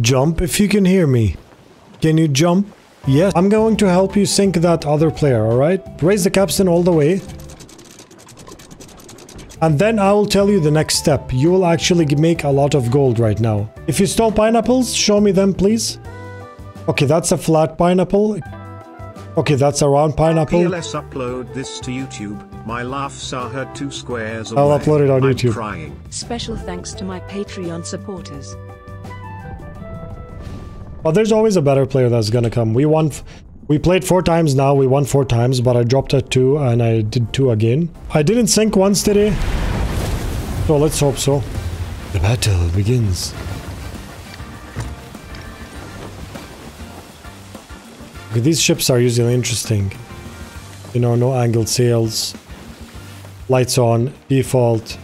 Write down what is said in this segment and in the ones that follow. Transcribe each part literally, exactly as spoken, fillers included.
Jump if you can hear me. Can you jump? Yes. I'm going to help you sink that other player, alright? Raise the capstan all the way. And then I will tell you the next step. You will actually make a lot of gold right now. If you stole pineapples, show me them, please. Okay, that's a flat pineapple. Okay, that's a round pineapple. P L S upload this to YouTube. My laughs are heard two squares away. I'll upload it on YouTube. I'm crying. Special thanks to my Patreon supporters. But there's always a better player that's gonna come. We won... We played four times now, we won four times, but I dropped at two and I did two again. I didn't sink once today. So let's hope so. The battle begins. Okay, these ships are usually interesting. You know, no angled sails. Lights on, default.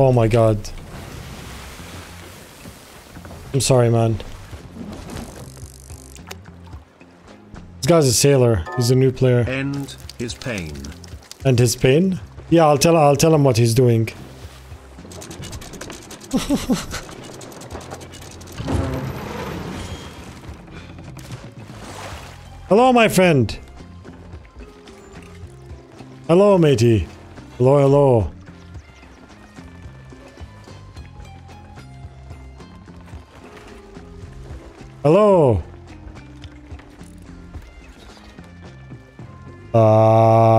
Oh my god. I'm sorry, man. This guy's a sailor. He's a new player. And his pain. And his pain? Yeah, I'll tell I'll tell him what he's doing. Hello, my friend. Hello, matey. Hello, hello. Hello. Uh...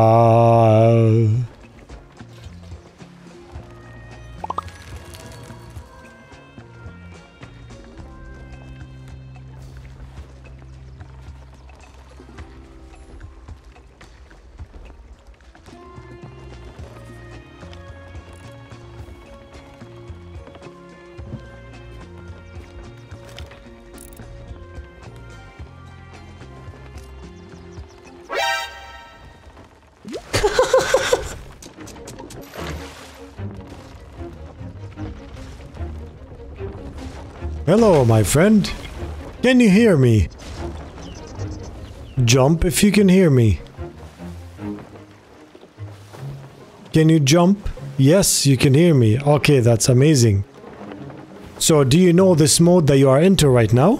Hello, my friend. Can you hear me? Jump if you can hear me. Can you jump? Yes, you can hear me. Okay, that's amazing. So, do you know this mode that you are into right now?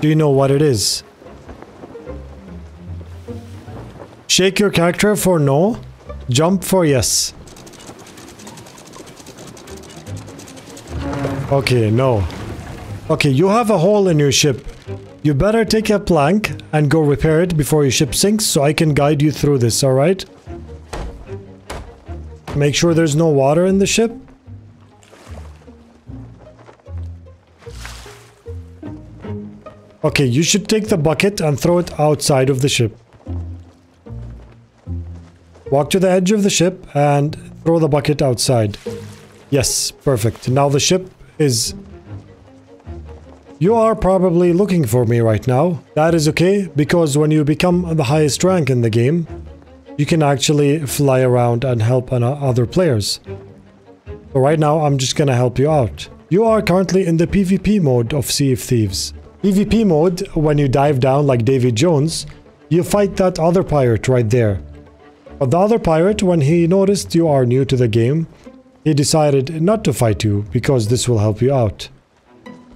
Do you know what it is? Shake your character for no, jump for yes. Okay, no. Okay, you have a hole in your ship. You better take a plank and go repair it before your ship sinks so I can guide you through this, alright? Make sure there's no water in the ship. Okay, you should take the bucket and throw it outside of the ship. Walk to the edge of the ship and throw the bucket outside. Yes, perfect. Now the ship is... You are probably looking for me right now. That is okay, because when you become the highest rank in the game, you can actually fly around and help other players. But right now, I'm just gonna help you out. You are currently in the PvP mode of Sea of Thieves. PvP mode, when you dive down like David Jones, you fight that other pirate right there. But the other pirate, when he noticed you are new to the game, he decided not to fight you, because this will help you out.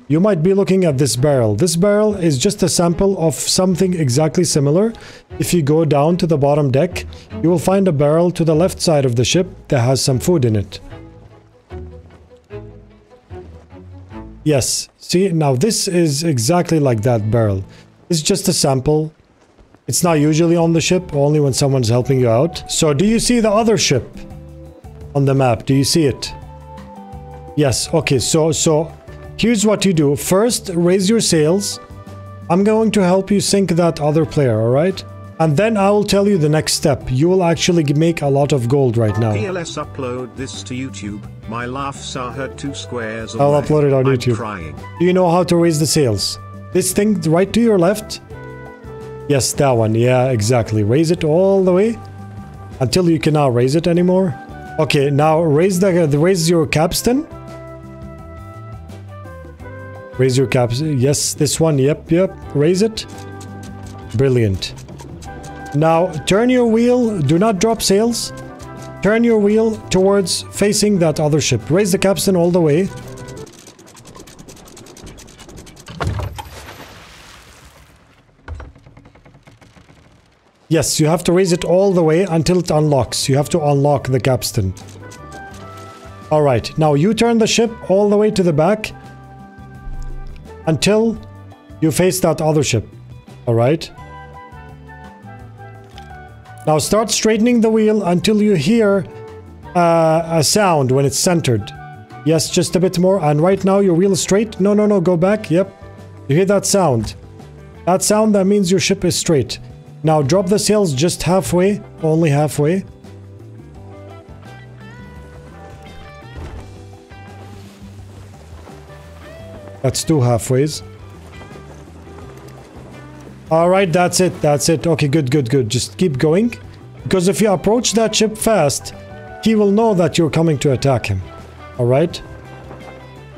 You might be looking at this barrel. This barrel is just a sample of something exactly similar. If you go down to the bottom deck, you will find a barrel to the left side of the ship that has some food in it. Yes, see, now this is exactly like that barrel. It's just a sample. It's not usually on the ship, only when someone's helping you out. So do you see the other ship? On the map, do you see it? Yes, okay, so so here's what you do. First, raise your sails. I'm going to help you sink that other player, all right? And then I will tell you the next step. You will actually make a lot of gold right now. P L S upload this to YouTube. My laughs are heard two squares away. I'll upload it on I'm YouTube. Crying. Do you know how to raise the sails? This thing right to your left? Yes, that one. Yeah, exactly. Raise it all the way until you cannot raise it anymore. Okay, now raise the, the raise your capstan. Raise your capstan. Yes, this one. Yep, yep. Raise it. Brilliant. Now turn your wheel. Do not drop sails. Turn your wheel towards facing that other ship. Raise the capstan all the way. Yes, you have to raise it all the way until it unlocks. You have to unlock the capstan. Alright, now you turn the ship all the way to the back until you face that other ship. Alright. Now start straightening the wheel until you hear uh, a sound when it's centered. Yes, just a bit more. And right now your wheel is straight. No, no, no, go back. Yep. You hear that sound. That sound, that means your ship is straight. Now drop the sails just halfway, only halfway. That's two halfways. Alright, that's it, that's it. Okay, good, good, good. Just keep going. Because if you approach that ship fast, he will know that you're coming to attack him. Alright?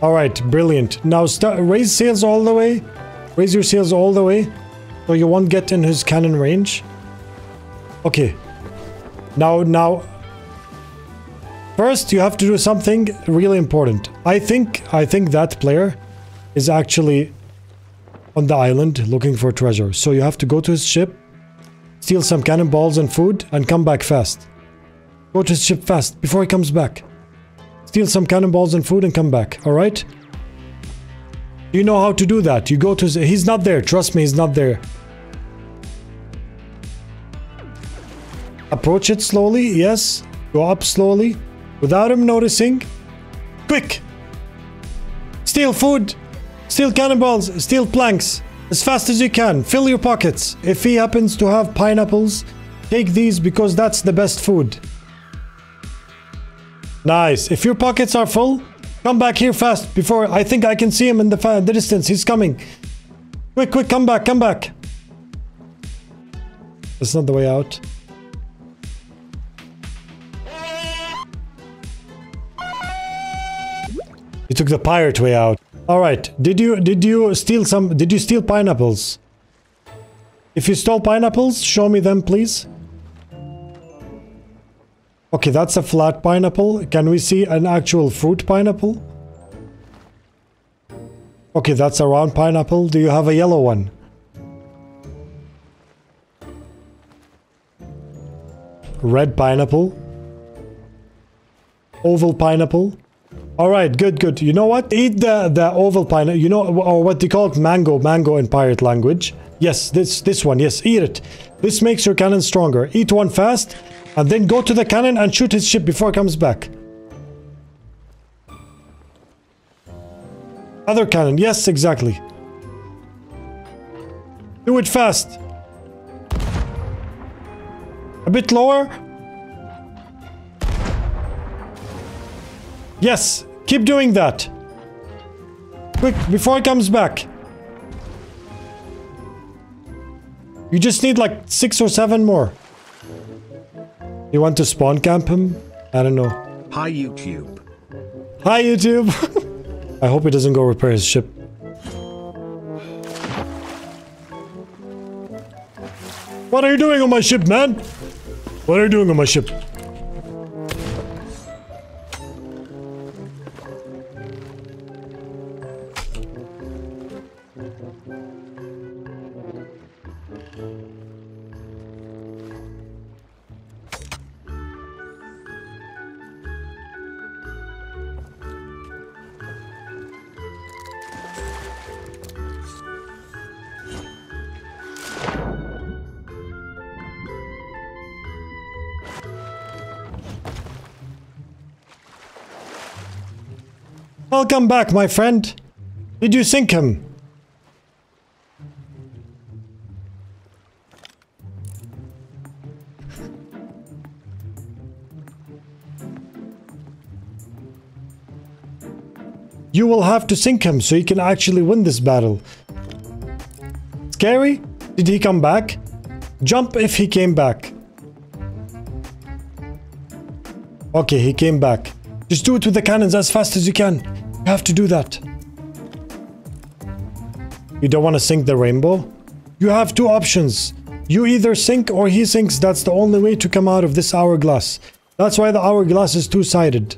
Alright, brilliant. Now start, raise sails all the way. Raise your sails all the way. So you won't get in his cannon range. Okay. Now, now. First, you have to do something really important. I think, I think that player is actually on the island looking for treasure. So you have to go to his ship, steal some cannonballs and food, and come back fast. Go to his ship fast before he comes back. Steal some cannonballs and food and come back. All right? You know how to do that. You go to... He's not there. Trust me, he's not there. Approach it slowly. Yes. Go up slowly. Without him noticing. Quick! Steal food! Steal cannonballs! Steal planks! As fast as you can. Fill your pockets. If he happens to have pineapples, take these because that's the best food. Nice. If your pockets are full... Come back here fast before I think I can see him in the, the distance. He's coming. Quick, quick, come back, come back. That's not the way out. You took the pirate way out. All right. Did you did you steal some? Did you steal pineapples? If you stole pineapples, show me them, please. Okay, that's a flat pineapple. Can we see an actual fruit pineapple? Okay, that's a round pineapple. Do you have a yellow one? Red pineapple. Oval pineapple. Alright, good, good. You know what? Eat the, the oval pineapple. You know, or what they call it? Mango. Mango in pirate language. Yes, this, this one. Yes, eat it. This makes your cannon stronger. Eat one fast. And then go to the cannon and shoot his ship before it comes back. Other cannon. Yes, exactly. Do it fast. A bit lower. Yes. Keep doing that. Quick, before it comes back. You just need like six or seven more. You want to spawn camp him? I don't know. Hi, YouTube. Hi, YouTube. I hope he doesn't go repair his ship. What are you doing on my ship, man? What are you doing on my ship? Welcome back, my friend. Did you sink him? You will have to sink him so you can actually win this battle. Scary? Did he come back? Jump if he came back. Okay, he came back. Just do it with the cannons as fast as you can. You have to do that. You don't want to sink the rainbow? You have two options. You either sink or he sinks. That's the only way to come out of this hourglass. That's why the hourglass is two-sided.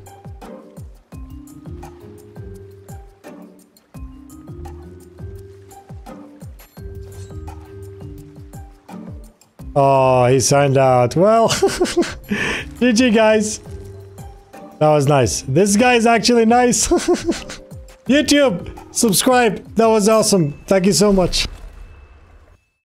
Oh, he signed out. Well, G G, guys. That was nice. This guy is actually nice. YouTube, subscribe. That was awesome. Thank you so much.